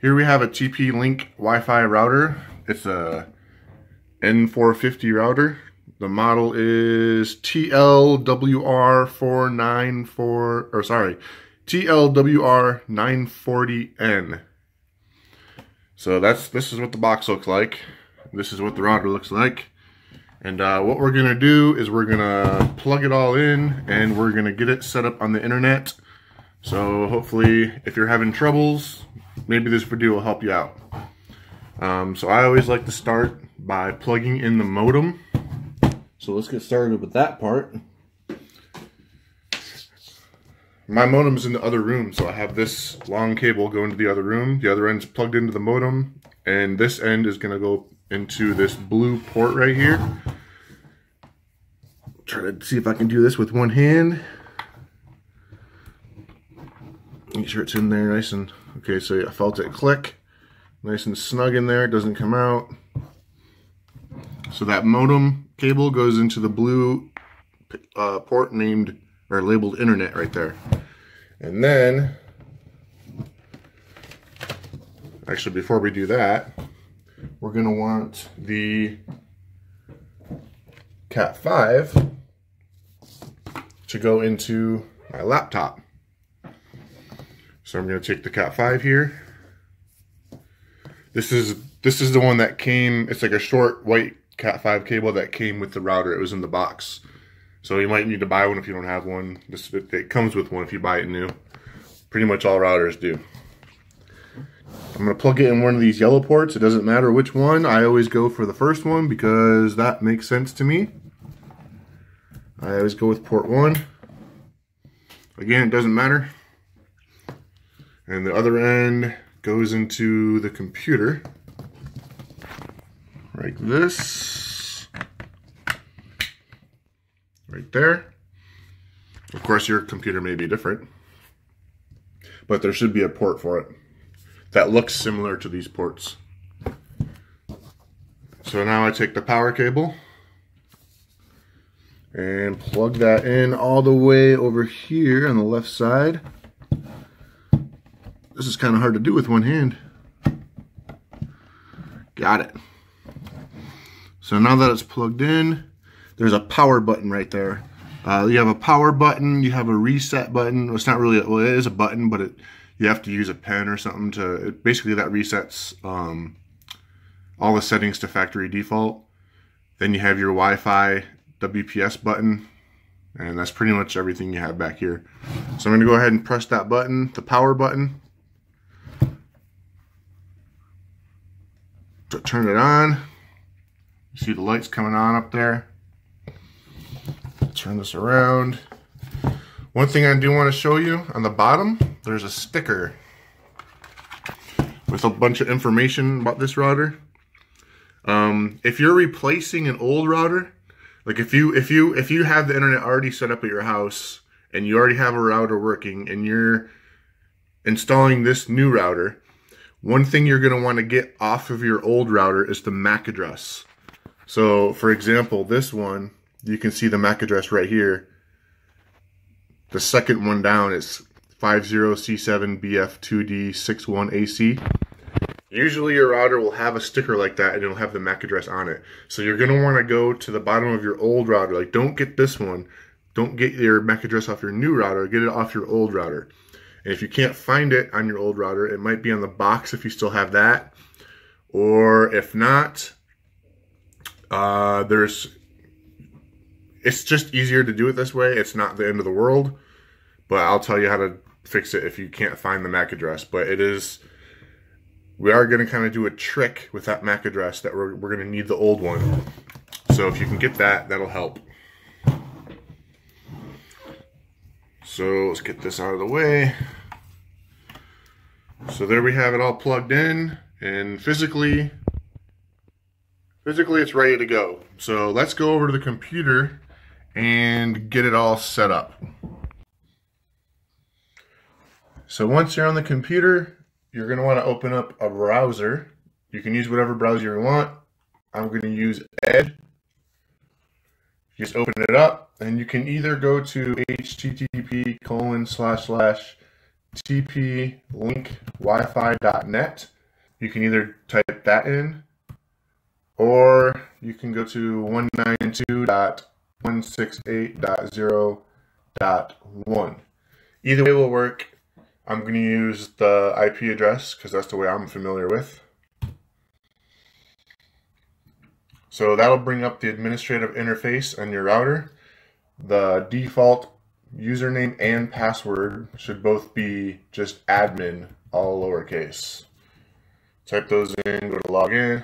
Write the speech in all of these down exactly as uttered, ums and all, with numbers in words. Here we have a T P-Link Wi-Fi router. It's a N four fifty router. The model is T L W R four nine four, or sorry, T L W R nine forty N. So that's this is what the box looks like. This is what the router looks like. And uh, what we're gonna do is we're gonna plug it all in and we're gonna get it set up on the internet. So hopefully if you're having troubles, maybe this video will help you out. Um, so I always like to start by plugging in the modem. So let's get started with that part. My modem is in the other room, so I have this long cable going to the other room. The other end's plugged into the modem, and this end is gonna go into this blue port right here. Try to see if I can do this with one hand. Make sure it's in there nice and, okay, so I felt it click. Nice and snug in there, it doesn't come out. So that modem cable goes into the blue uh, port named, or labeled internet right there. And then, actually before we do that, we're gonna want the Cat five to go into my laptop. So I'm gonna take the Cat five here. This is this is the one that came, it's like a short white Cat five cable that came with the router. It was in the box. So you might need to buy one if you don't have one. This, it comes with one if you buy it new. Pretty much all routers do. I'm going to plug it in one of these yellow ports. It doesn't matter which one. I always go for the first one because that makes sense to me. I always go with port one. Again, it doesn't matter. And the other end goes into the computer. Like this. Right there. Of course, your computer may be different, but there should be a port for it that looks similar to these ports. So now I take the power cable and plug that in all the way over here on the left side. This is kind of hard to do with one hand. Got it. So now that it's plugged in, there's a power button right there. Uh, you have a power button, you have a reset button. It's not really, well, it is a button, but it, you have to use a pen or something to, it, basically that resets um, all the settings to factory default. Then you have your Wi-Fi W P S button, and that's pretty much everything you have back here. So I'm gonna go ahead and press that button, the power button, to turn it on. You see the lights coming on up there. Turn this around. One thing I do want to show you, on the bottom, there's a sticker with a bunch of information about this router. Um, if you're replacing an old router, like if you if you if you have the internet already set up at your house and you already have a router working and you're installing this new router, one thing you're going to want to get off of your old router is the M A C address. So for example, this one, you can see the M A C address right here. The second one down is fifty C seven B F two D six one A C. Usually your router will have a sticker like that and it'll have the M A C address on it. So you're gonna wanna go to the bottom of your old router. Like, don't get this one. Don't get your M A C address off your new router, get it off your old router. And if you can't find it on your old router, it might be on the box if you still have that. Or if not, Uh, there's, it's just easier to do it this way. It's not the end of the world, but I'll tell you how to fix it if you can't find the M A C address. But it is, we are going to kind of do a trick with that M A C address that we're, we're going to need the old one. So if you can get that, that'll help. So let's get this out of the way. So there we have it all plugged in, and physically, Physically, it's ready to go. So let's go over to the computer and get it all set up. So once you're on the computer, you're going to want to open up a browser. You can use whatever browser you want. I'm going to use Edge. Just open it up, and you can either go to http colon slash slash T P link wifi dot net. You can either type that in, or you can go to one ninety-two dot one sixty-eight dot zero dot one. Either way will work. I'm going to use the I P address because that's the way I'm familiar with. So that'll bring up the administrative interface on your router. The default username and password should both be just admin, all lowercase. Type those in, go to login.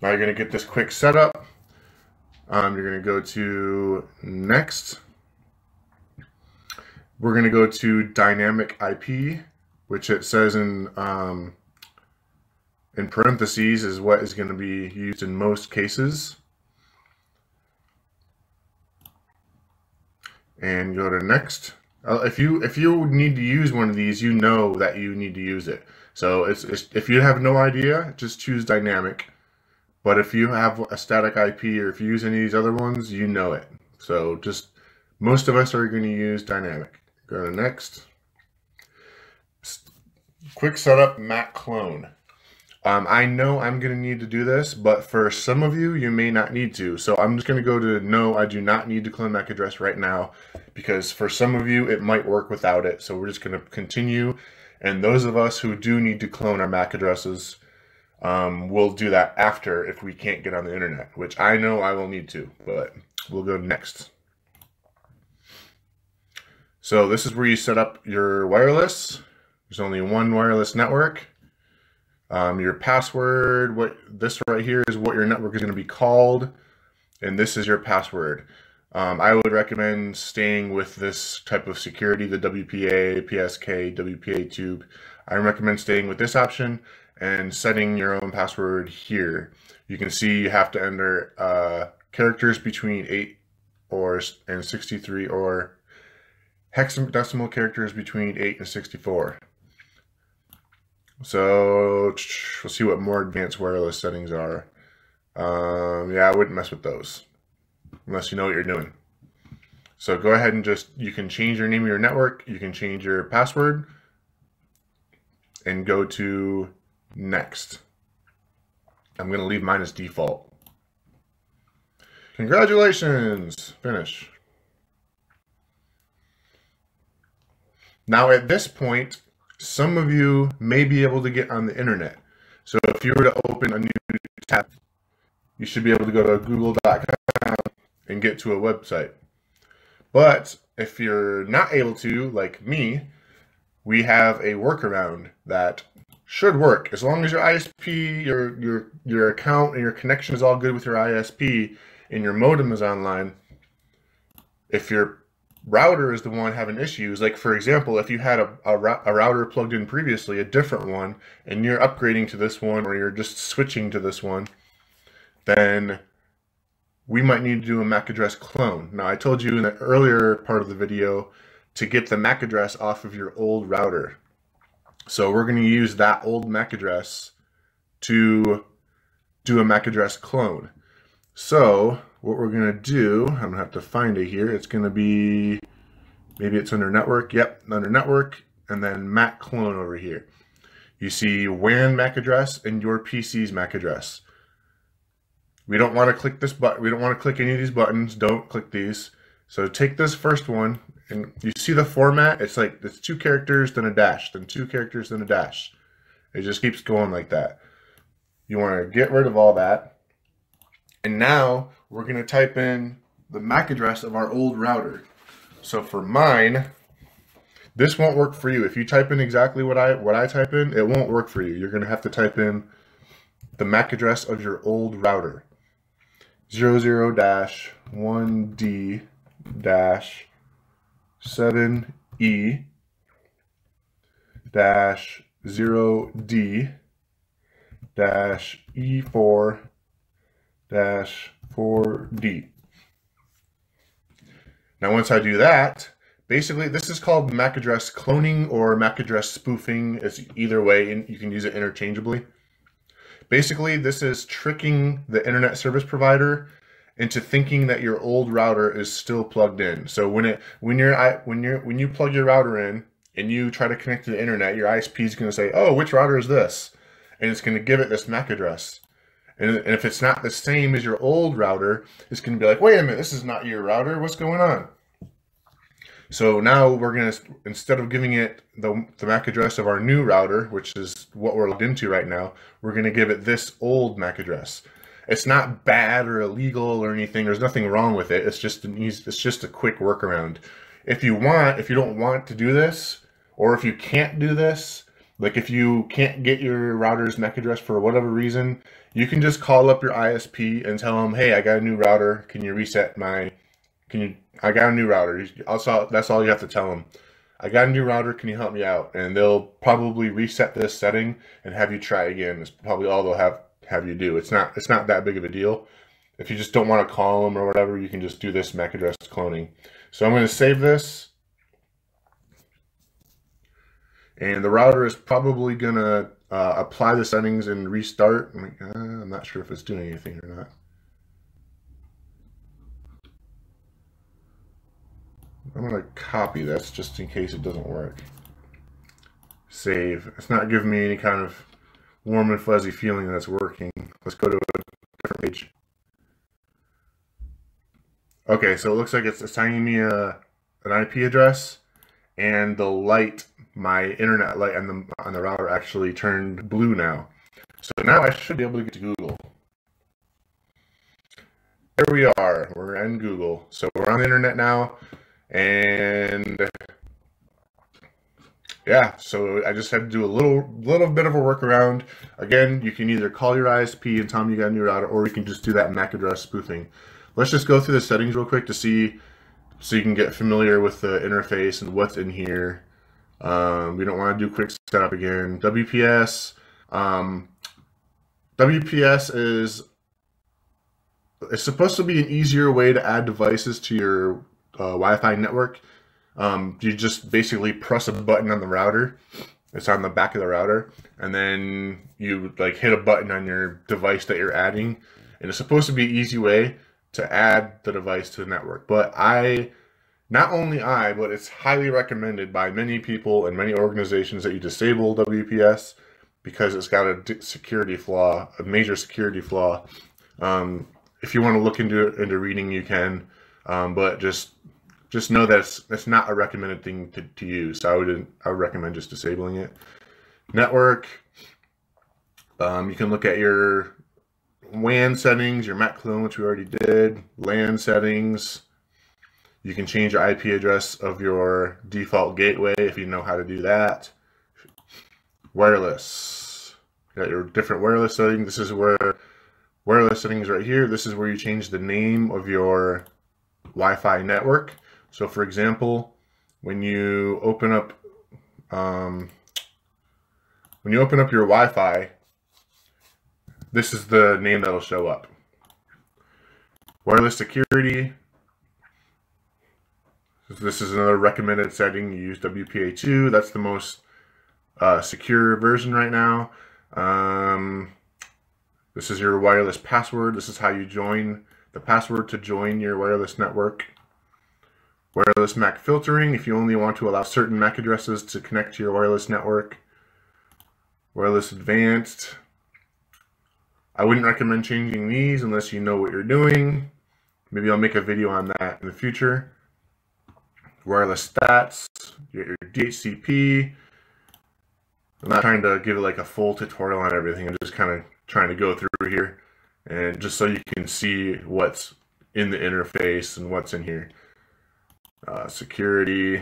Now you're going to get this quick setup. Um, you're going to go to next. We're going to go to dynamic I P, which it says in um, in parentheses is what is going to be used in most cases. And go to next. Uh, if you if you need to use one of these, you know that you need to use it. So it's, it's, if you have no idea, just choose dynamic. But if you have a static I P or if you use any of these other ones, you know it. So just most of us are going to use dynamic. Go to next. Quick setup M A C clone. Um, I know I'm going to need to do this, but for some of you, you may not need to. So I'm just going to go to no, I do not need to clone M A C address right now, because for some of you, it might work without it. So we're just going to continue. And those of us who do need to clone our M A C addresses, um, we'll do that after if we can't get on the internet, which I know I will need to, but we'll go next. So this is where you set up your wireless. There's only one wireless network. Um, your password, what this right here is what your network is going to be called, and this is your password. Um, I would recommend staying with this type of security, the W P A, P S K, W P A two. I recommend staying with this option and setting your own password here. You can see you have to enter uh, characters between eight or and sixty-three or hexadecimal characters between eight and sixty-four. So we'll see what more advanced wireless settings are. Um, yeah, I wouldn't mess with those unless you know what you're doing. So go ahead and just, you can change your name of your network. You can change your password and go to next. I'm going to leave mine as default. Congratulations. Finish. Now at this point, some of you may be able to get on the internet. So if you were to open a new tab, you should be able to go to google dot com and get to a website. But if you're not able to, like me, we have a workaround that should work. As long as your I S P, your, your, your account and your connection is all good with your I S P and your modem is online, if you're router is the one having issues. Like for example, if you had a, a, a router plugged in previously, a different one, and you're upgrading to this one, or you're just switching to this one, then we might need to do a M A C address clone. Now I told you in the earlier part of the video to get the M A C address off of your old router. So we're going to use that old M A C address to do a M A C address clone. So what we're going to do, I'm going to have to find it here. It's going to be, maybe it's under network. Yep, under network. And then M A C clone over here. You see W A N M A C address and your P C's M A C address. We don't want to click this button. We don't want to click any of these buttons. Don't click these. So take this first one and you see the format. It's like, it's two characters, then a dash, then two characters, then a dash. It just keeps going like that. You want to get rid of all that. And now we're going to type in the M A C address of our old router. So for mine, this won't work for you. If you type in exactly what I what I type in, it won't work for you. You're going to have to type in the M A C address of your old router. zero zero dash one D dash seven E dash zero D dash E four dash four D. Now once I do that, basically this is called M A C address cloning or M A C address spoofing. It's either way and you can use it interchangeably. Basically this is tricking the internet service provider into thinking that your old router is still plugged in. So when it when you're I when you're when you plug your router in and you try to connect to the internet, your I S P is going to say, oh, which router is this? And it's going to give it this M A C address. And, and if it's not the same as your old router, it's going to be like, wait a minute, this is not your router. What's going on? So now we're going to, instead of giving it the, the M A C address of our new router, which is what we're logged into right now, we're going to give it this old M A C address. It's not bad or illegal or anything. There's nothing wrong with it. It's just an easy, it's just a quick workaround. If you want, if you don't want to do this, or if you can't do this, like if you can't get your router's M A C address for whatever reason, you can just call up your I S P and tell them, hey, I got a new router. Can you reset my, can you, I got a new router. Also, that's all you have to tell them. I got a new router. Can you help me out? And they'll probably reset this setting and have you try again. It's probably all they'll have. have you do. It's not, it's not that big of a deal. If you just don't want to call them or whatever, you can just do this M A C address cloning. So I'm going to save this. And the router is probably going to uh, apply the settings and restart. I'm, like, uh, I'm not sure if it's doing anything or not. I'm going to copy this just in case it doesn't work. Save. It's not giving me any kind of warm and fuzzy feeling that's working. Let's go to a different page. Okay, so it looks like it's assigning me a, an I P address, and the light, my internet light on the, on the router actually turned blue now. So now I should be able to get to Google. There we are, we're in Google. So we're on the internet now, and yeah, so I just had to do a little little bit of a workaround. Again, you can either call your I S P and tell them you got a new router, or you can just do that M A C address spoofing. Let's just go through the settings real quick to see, so you can get familiar with the interface and what's in here. Um, we don't want to do quick setup again. W P S. Um, W P S is it's supposed to be an easier way to add devices to your uh, Wi-Fi network. Um, you just basically press a button on the router. It's on the back of the router, and then you like hit a button on your device that you're adding, and it's supposed to be an easy way to add the device to the network. But I, not only I, but it's highly recommended by many people and many organizations that you disable W P S because it's got a security flaw, a major security flaw. Um, if you want to look into into reading, you can, um, but just. Just know that's that's not a recommended thing to, to use. So I would I would recommend just disabling it. Network. Um, you can look at your W A N settings, your M A C clone, which we already did. LAN settings. You can change your I P address of your default gateway if you know how to do that. Wireless. You got your different wireless settings. This is where wireless settings right here. This is where you change the name of your Wi-Fi network. So for example, when you open up um, when you open up your Wi-Fi, this is the name that'll show up. Wireless security. This is another recommended setting. You use W P A two. That's the most uh, secure version right now. Um, this is your wireless password. This is how you join the password to join your wireless network. Wireless M A C filtering, if you only want to allow certain M A C addresses to connect to your wireless network. Wireless advanced. I wouldn't recommend changing these unless you know what you're doing. Maybe I'll make a video on that in the future. Wireless stats, your D H C P. I'm not trying to give it like a full tutorial on everything. I'm just kind of trying to go through here, and just so you can see what's in the interface and what's in here. Uh, security.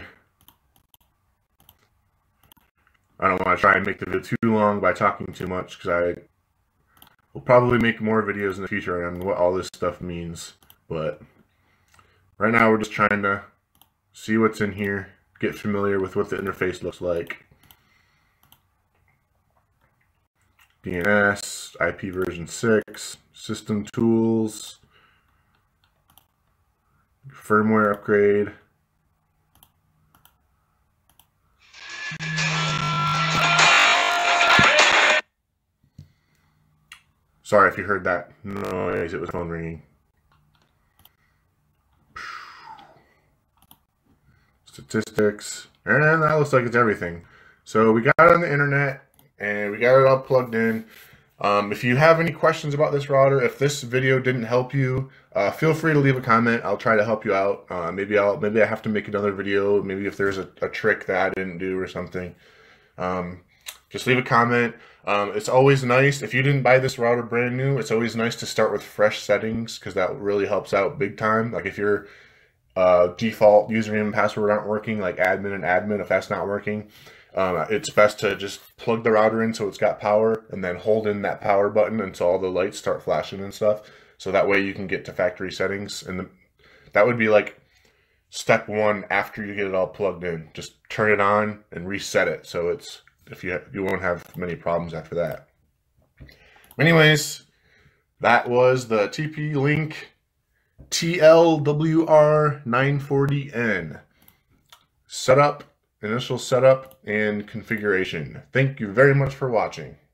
I don't want to try and make the video too long by talking too much, because I will probably make more videos in the future on what all this stuff means. But right now we're just trying to see what's in here, get familiar with what the interface looks like. D N S, I P version six, system tools, firmware upgrade. Sorry if you heard that noise, it was phone ringing. Statistics, And that looks like it's everything. So we got it on the internet and we got it all plugged in. Um, if you have any questions about this router, if this video didn't help you, uh, feel free to leave a comment. I'll try to help you out. Uh, maybe I'll, maybe I have to make another video. Maybe if there's a, a trick that I didn't do or something, um, just leave a comment. Um, it's always nice. If you didn't buy this router brand new, it's always nice to start with fresh settings, because that really helps out big time. Like if your uh, default username and password aren't working, like admin and admin, if that's not working, Um, it's best to just plug the router in so it's got power, and then hold in that power button until all the lights start flashing and stuff. So that way you can get to factory settings, and the, that would be like step one after you get it all plugged in. Just turn it on and reset it, so it's if you you won't have many problems after that. Anyways, that was the T P-Link T L W R nine forty N setup. Initial setup and configuration. Thank you very much for watching.